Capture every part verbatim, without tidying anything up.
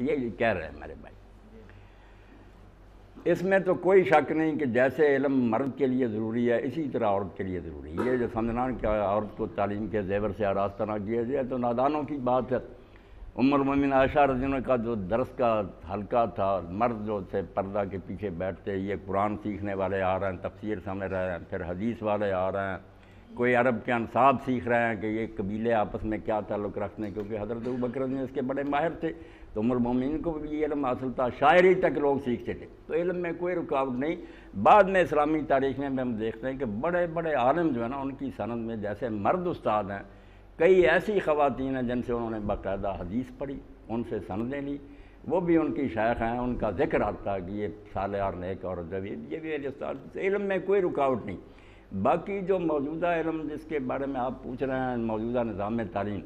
ये ये कह रहे हैं मेरे भाई। इसमें तो कोई शक नहीं कि जैसे इलम मर्द के लिए ज़रूरी है, इसी तरह औरत के लिए ज़रूरी है। ये जो समझना कि औरत को तालीम के जेवर से आरास्ता ना किया जाए तो नादानों की बात है। उम्मुल मोमिनीन आयशा रज़ियल्लाहु अन्हा का जो दर्स का हल्का था, मर्द जो थे पर्दा के पीछे बैठते, ये कुरान सीखने वाले आ रहे हैं, तफसीर समझ रहे हैं, फिर हदीस वाले आ रहे हैं, कोई अरब के अनसाब सीख रहे हैं कि ये कबीले आपस में क्या ताल्लुक़ रखते हैं, क्योंकि हज़रत अबू बकर रज़ियल्लाहु अन्हु इसके बड़े माहिर थे। तो उम्मुल मोमिनीन को भी ये इल्म हासिल था, शायरी तक लोग सीखते थे, तो इल्म में कोई रुकावट नहीं। बाद में इस्लामी तारीख़ में हम देखते हैं कि बड़े बड़े आलिम जो है ना, उनकी सनद में जैसे मर्द उस्ताद हैं, कई ऐसी ख़वातीन हैं जिनसे उन्होंने बाकायदा हदीस पढ़ी, उनसे सनदें ली, वो भी उनकी शायख हैं, उनका जिक्र आता है कि ये सालेहार नेक और ये भी उस्ताद। इल्म में कोई रुकावट नहीं। बाकी जो मौजूदा इल्म जिसके बारे में आप पूछ रहे हैं, मौजूदा निज़ाम तालीम,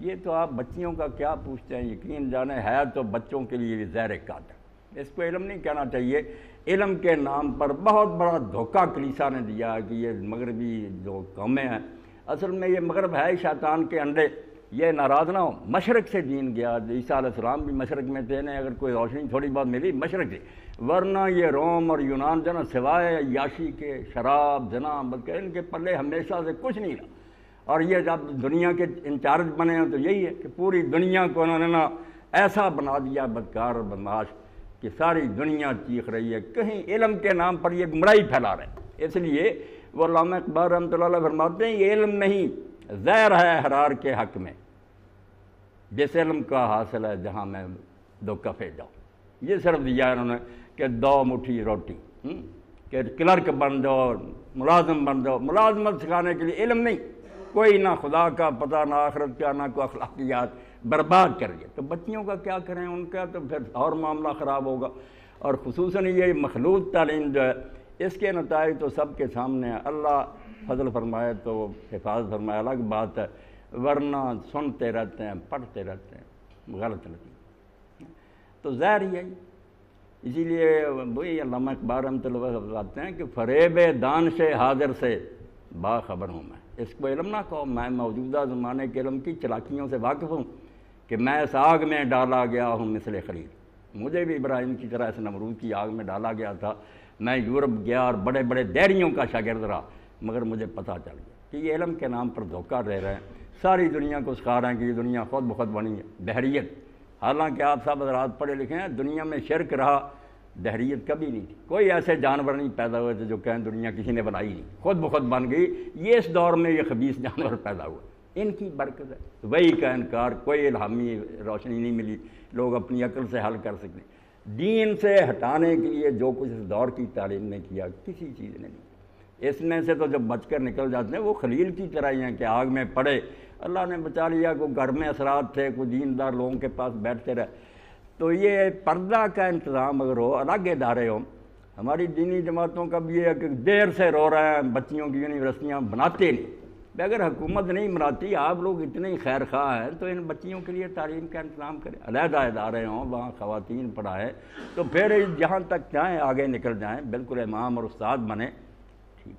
ये तो आप बच्चियों का क्या पूछते हैं, यकीन जाने है तो बच्चों के लिए ज़हर कातिल, इसको इल्म नहीं कहना चाहिए। इल्म के नाम पर बहुत बड़ा धोखा कलीसा ने दिया कि ये मगरबी जो कौमें हैं, असल में ये मगरब है शैतान के अंडे, ये नाराज़ ना हो। मशरक़ से दीन गया, ईसा अलैहिस्सलाम भी मशरक़ में थे ने, अगर कोई रोशनी थोड़ी बहुत मिली मशरक़ से, वरना ये रोम और यूनान जो ना सिवाय याशी के, शराब, जना, बल्कि इनके पल्ले हमेशा से कुछ नहीं रहा। और ये जब दुनिया के इंचार्ज बने हैं तो यही है कि पूरी दुनिया को उन्होंने ना ऐसा बना दिया बदकार और बदमाश कि सारी दुनिया चीख रही है, कहीं इल्म के नाम पर ये गुमराही फैला रहे। इसलिए वो अल्लामा इकबाल रहमतुल्लाह अलैह फरमाते हैं, ये इल्म नहीं ज़हर है हरार के हक़ में, जिस इल्म का हासिल है जहाँ मैं दो कफ़े जाऊँ। ये सिर्फ दिया इन्होंने कि दो मुट्ठी रोटी, कि क्लर्क बन जाओ, मुलाजम बन जाओ। मुलाजमत सिखाने के लिए इल्म नहीं, कोई ना खुदा का पता, ना आखरत का, ना कोई अखलाकियात, बर्बाद करिए। तो बच्चियों का क्या करें, उनका तो फिर और मामला ख़राब होगा। और ख़ुसूसन ये मखलूत तालीम जो है, इसके नताइज तो सब के सामने है। अल्लाह फजल फरमाए तो हिफाजत फरमाए, अलग बात है, वरना सुनते रहते हैं, पढ़ते रहते हैं, गलत लगी तो ज़ाहिर ही है। इसीलिए वही अल्लामा इकबाल रहमतुल्लाह अलैह बताते हैं कि फरेब दानिश हाज़िर से बाखबर हूँ मैं, इसको इल्म ना कहो। मैं मौजूदा ज़माने के इल्म की चलाकियों से वाकिफ़ हूँ कि मैं इस आग में डाला गया हूँ मिसल खलील। मुझे भी इब्राहिम की तरह इस नमरूद की आग में डाला गया था। मैं यूरोप गया और बड़े बड़े दायरियों का शागिर्द रहा, मगर मुझे पता चल गया कि ये इल्म के नाम पर धोखा दे रहे हैं, सारी दुनिया को सिखा रहे हैं कि ये दुनिया खुद ब खुद बनी है बहरीत। हालांकि आप सब हज़रात पढ़े लिखे हैं, दुनिया में शिरक रहा, बहरीत कभी नहीं थी। कोई ऐसे जानवर नहीं पैदा हुए थे जो कहें दुनिया किसी ने बनाई नहीं, खुद ब खुद बन गई। ये इस दौर में ये खबीस जानवर पैदा हुए, इनकी बरकत है। वही का इनकार, कोई इल्हामी रोशनी नहीं मिली, लोग अपनी अकल से हल कर सकते। दीन से हटाने के लिए जो कुछ इस दौर की तालीम ने किया, किसी चीज़ ने नहीं। इसमें से तो जब बचकर निकल जाते हैं, वो खलील की तरह ही हैं कि आग में पड़े, अल्लाह ने बचा लिया। कोई घर में असरात थे, कोई दीनदार लोगों के पास बैठते रहे। तो ये पर्दा का इंतज़ाम अगर हो, अलग इदारे हों। हमारी दीनी जमातों का भी है कि देर से रो रहे हैं, बच्चियों की यूनिवर्सिटियाँ बनाते नहीं। अगर हुकूमत नहीं बनाती, आप लोग इतने ही खैर खा हैं, तो इन बच्चियों के लिए तालीम का इंतज़ाम करें, अलहदा इदारे हों, वहाँ ख़वातीन पढ़ाएँ, तो फिर जहाँ तक चाहें आगे निकल जाएँ, बिल्कुल इमाम और उस्ताद बने, ठीक।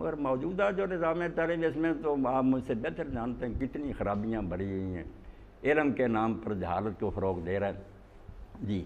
मगर मौजूदा जो निज़ाम तालीम, इसमें तो आप मुझसे बेहतर जानते हैं कितनी खराबियाँ बढ़ी हुई हैं। इल्म के नाम पर जहालत को फ़रोग़ दे रहे हैं जी।